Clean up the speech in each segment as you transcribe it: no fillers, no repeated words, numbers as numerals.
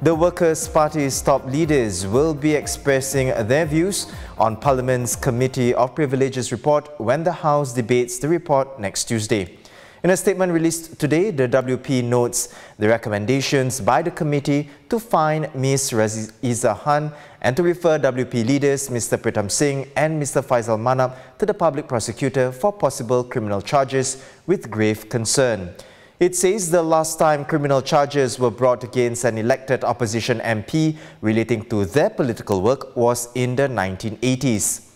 The Workers' Party's top leaders will be expressing their views on Parliament's Committee of Privileges report when the House debates the report next Tuesday. In a statement released today, the WP notes the recommendations by the committee to fine Ms. Raeesah Khan and to refer WP leaders Mr. Pritam Singh and Mr. Faisal Manap to the public prosecutor for possible criminal charges with grave concern. It says the last time criminal charges were brought against an elected opposition MP relating to their political work was in the 1980s.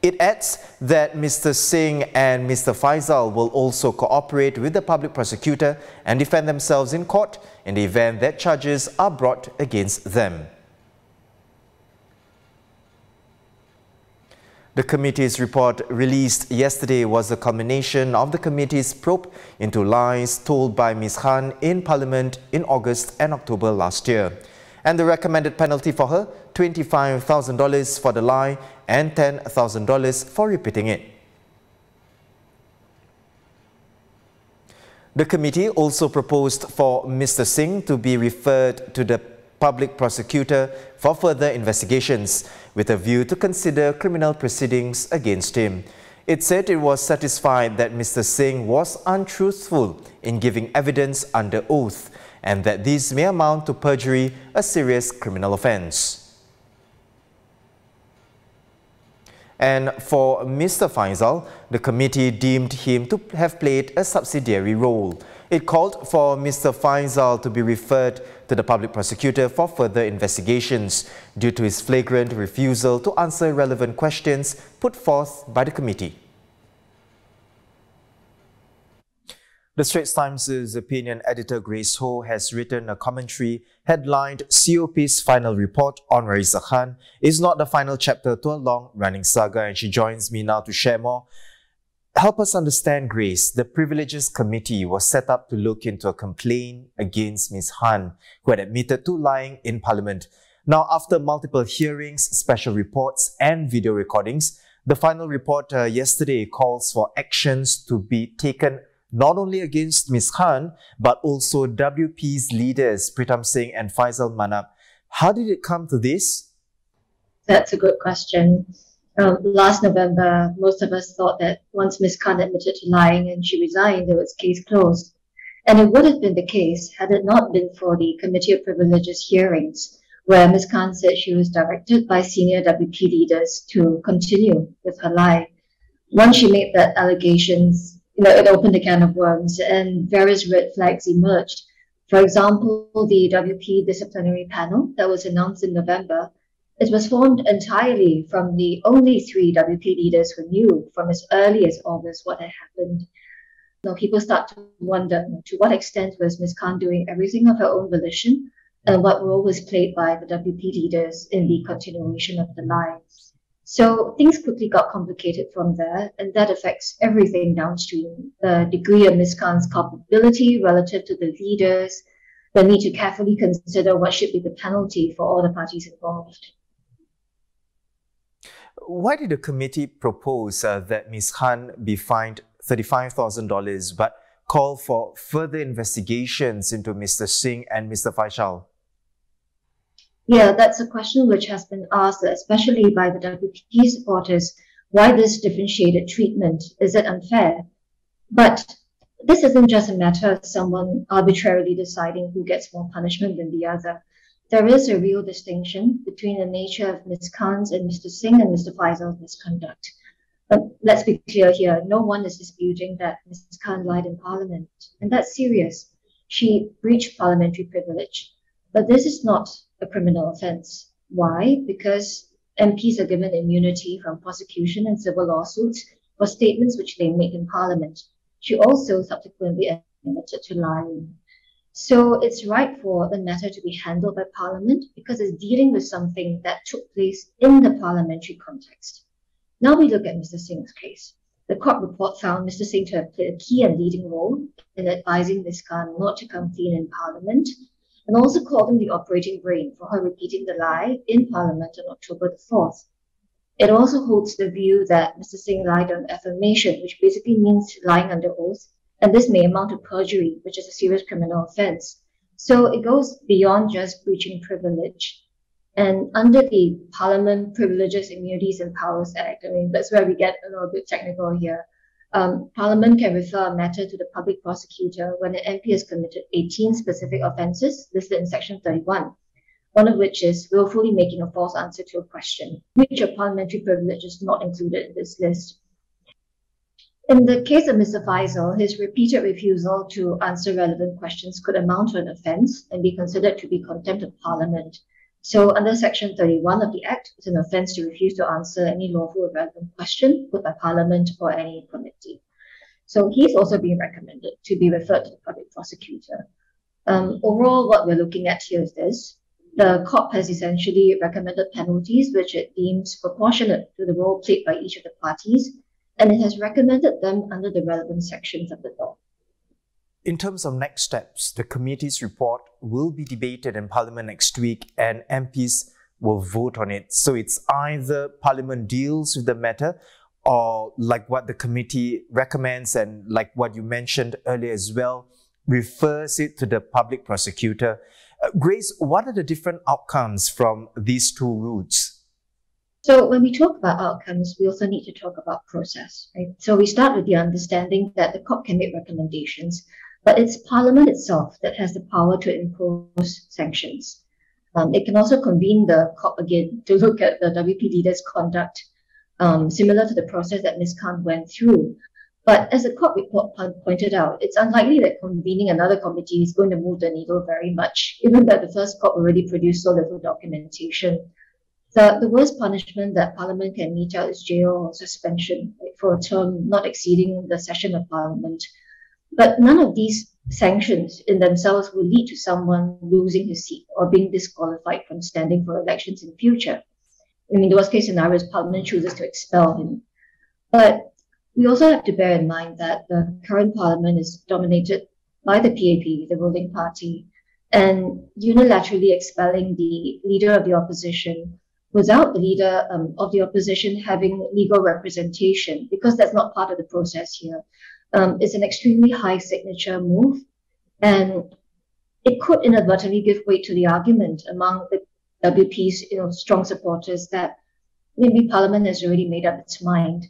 It adds that Mr. Singh and Mr. Faisal will also cooperate with the public prosecutor and defend themselves in court in the event that charges are brought against them. The committee's report released yesterday was a culmination of the committee's probe into lies told by Ms. Khan in Parliament in August and October last year. And the recommended penalty for her, $25,000 for the lie and $10,000 for repeating it. The committee also proposed for Mr. Singh to be referred to the public prosecutor for further investigations with a view to consider criminal proceedings against him. It said it was satisfied that Mr. Singh was untruthful in giving evidence under oath and that these may amount to perjury, a serious criminal offence. And for Mr. Faisal, the committee deemed him to have played a subsidiary role. It called for Mr. Faisal to be referred to the public prosecutor for further investigations due to his flagrant refusal to answer relevant questions put forth by the committee. The Straits Times' opinion editor Grace Ho has written a commentary headlined "COP's final report on Raeesah Khan is not the final chapter to a long-running saga," and she joins me now to share more. Help us understand, Grace. The Privileges Committee was set up to look into a complaint against Ms. Khan, who had admitted to lying in Parliament. Now, after multiple hearings, special reports and video recordings, the final report yesterday calls for actions to be taken not only against Ms. Khan, but also WP's leaders, Pritam Singh and Faisal Manap. How did it come to this? That's a good question. Last November, most of us thought that once Ms. Khan admitted to lying and she resigned, there was case closed. And it would have been the case had it not been for the Committee of Privileges hearings, where Ms. Khan said she was directed by senior WP leaders to continue with her lie. Once she made that allegations, it opened a can of worms and various red flags emerged. For example, the WP disciplinary panel that was announced in November. It was formed entirely from the only three WP leaders who knew from as early as August what had happened. Now, people start to wonder to what extent was Ms. Khan doing everything of her own volition and what role was played by the WP leaders in the continuation of the lie. So things quickly got complicated from there, and that affects everything downstream. The degree of Ms. Khan's culpability relative to the leaders, the need to carefully consider what should be the penalty for all the parties involved. Why did the committee propose that Ms. Khan be fined $35,000 but call for further investigations into Mr. Singh and Mr. Faisal? Yeah, that's a question which has been asked, especially by the WPP supporters. Why this differentiated treatment? Is it unfair? But this isn't just a matter of someone arbitrarily deciding who gets more punishment than the other. There is a real distinction between the nature of Ms. Khan's and Mr. Singh and Mr. Faisal's misconduct. But let's be clear here, no one is disputing that Ms. Khan lied in Parliament, and that's serious. She breached parliamentary privilege. But this is not a criminal offence. Why? Because MPs are given immunity from prosecution and civil lawsuits for statements which they make in Parliament. She also subsequently admitted to lying. So it's right for the matter to be handled by Parliament because it's dealing with something that took place in the parliamentary context. Now we look at Mr. Singh's case. The court report found Mr. Singh to have played a key and leading role in advising Ms. Khan not to come clean in Parliament, and also called him the operating brain for her repeating the lie in Parliament on October the 4th. It also holds the view that Mr. Singh lied on affirmation, which basically means lying under oath, and this may amount to perjury, which is a serious criminal offence. So it goes beyond just breaching privilege. And under the Parliament Privileges, Immunities and Powers Act, I mean, that's where we get a little bit technical here. Parliament can refer a matter to the public prosecutor when an MP has committed 18 specific offences listed in Section 31, one of which is willfully making a false answer to a question, which a parliamentary privilege is not included in this list. In the case of Mr. Faisal, his repeated refusal to answer relevant questions could amount to an offence and be considered to be contempt of Parliament. So under Section 31 of the Act, it's an offence to refuse to answer any lawful relevant question put by Parliament or any committee. So he's also being recommended to be referred to the public prosecutor. Overall, what we're looking at here is this. The COP has essentially recommended penalties which it deems proportionate to the role played by each of the parties, and it has recommended them under the relevant sections of the law. In terms of next steps, the committee's report will be debated in Parliament next week and MPs will vote on it. So it's either Parliament deals with the matter or, like what the committee recommends and like what you mentioned earlier as well, refers it to the public prosecutor. Grace, what are the different outcomes from these two routes? So when we talk about outcomes, we also need to talk about process, right? So we start with the understanding that the COP can make recommendations, but it's Parliament itself that has the power to impose sanctions. It can also convene the COP again to look at the WP leader's conduct, similar to the process that Ms. Khan went through. But as the COP report pointed out, it's unlikely that convening another committee is going to move the needle very much, even though the first COP already produced so little documentation. The worst punishment that Parliament can mete out is jail or suspension, right, for a term not exceeding the session of Parliament. But none of these sanctions in themselves will lead to someone losing his seat or being disqualified from standing for elections in future. I mean, the worst case scenario is Parliament chooses to expel him. But we also have to bear in mind that the current Parliament is dominated by the PAP, the ruling party, and unilaterally expelling the leader of the opposition without the leader of the opposition having legal representation, because that's not part of the process here. It's an extremely high signature move, and it could inadvertently give weight to the argument among the WP's strong supporters that maybe Parliament has already made up its mind.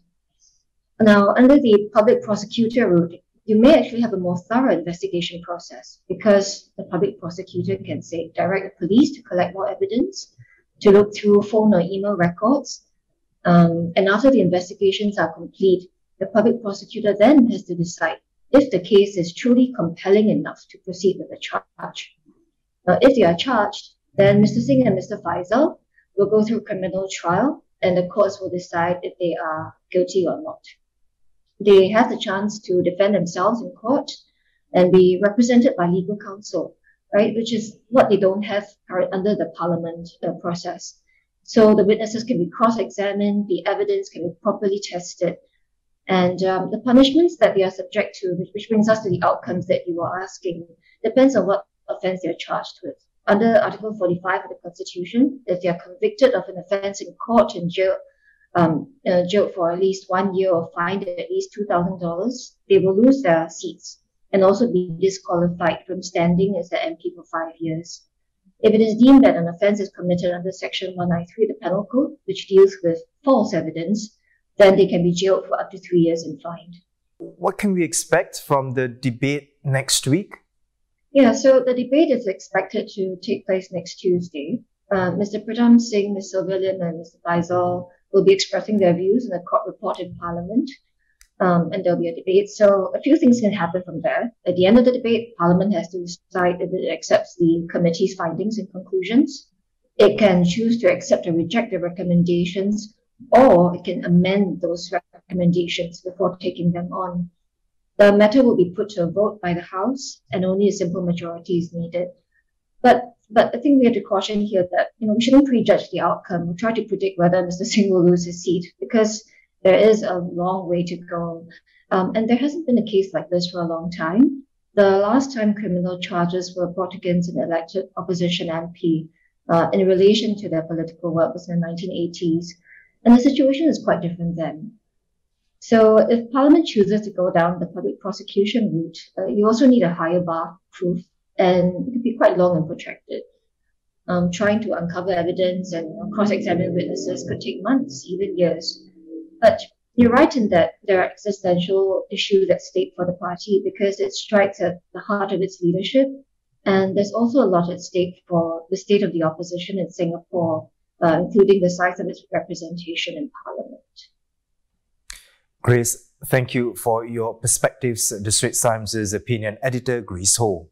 Now, under the public prosecutor route, you may actually have a more thorough investigation process, because the public prosecutor can, say, direct the police to collect more evidence, to look through phone or email records. And after the investigations are complete, the public prosecutor then has to decide if the case is truly compelling enough to proceed with the charge. Now, if they are charged, then Mr. Singh and Mr. Faisal will go through criminal trial, and the courts will decide if they are guilty or not. They have the chance to defend themselves in court and be represented by legal counsel, right, which is what they don't have under the Parliament process. So the witnesses can be cross-examined, the evidence can be properly tested, and the punishments that they are subject to, which brings us to the outcomes that you are asking, depends on what offence they are charged with. Under Article 45 of the Constitution, if they are convicted of an offence in court and jailed for at least 1 year or fined at least $2,000, they will lose their seats and also be disqualified from standing as the MP for 5 years. If it is deemed that an offence is committed under Section 193 of the Penal Code, which deals with false evidence, then they can be jailed for up to 3 years and fined. What can we expect from the debate next week? Yeah, so the debate is expected to take place next Tuesday. Mr. Pritam Singh, Ms. Sylvia Lim and Mr. Faisal will be expressing their views in the court report in Parliament. And there'll be a debate. So a few things can happen from there. At the end of the debate, Parliament has to decide if it accepts the committee's findings and conclusions. It can choose to accept or reject the recommendations, or it can amend those recommendations before taking them on. The matter will be put to a vote by the House, and only a simple majority is needed. But I think we have to caution here that we shouldn't prejudge the outcome. We'll try to predict whether Mr. Singh will lose his seat, because there is a long way to go. And there hasn't been a case like this for a long time. The last time criminal charges were brought against an elected opposition MP in relation to their political work was in the 1980s. And the situation is quite different then. So if Parliament chooses to go down the public prosecution route, you also need a higher bar of proof and it could be quite long and protracted. Trying to uncover evidence and cross-examine witnesses could take months, even years. But you're right in that there are existential issues at stake for the party because it strikes at the heart of its leadership. And there's also a lot at stake for the state of the opposition in Singapore, including the size of its representation in Parliament. Grace, thank you for your perspectives. The Straits Times' opinion editor, Grace Ho.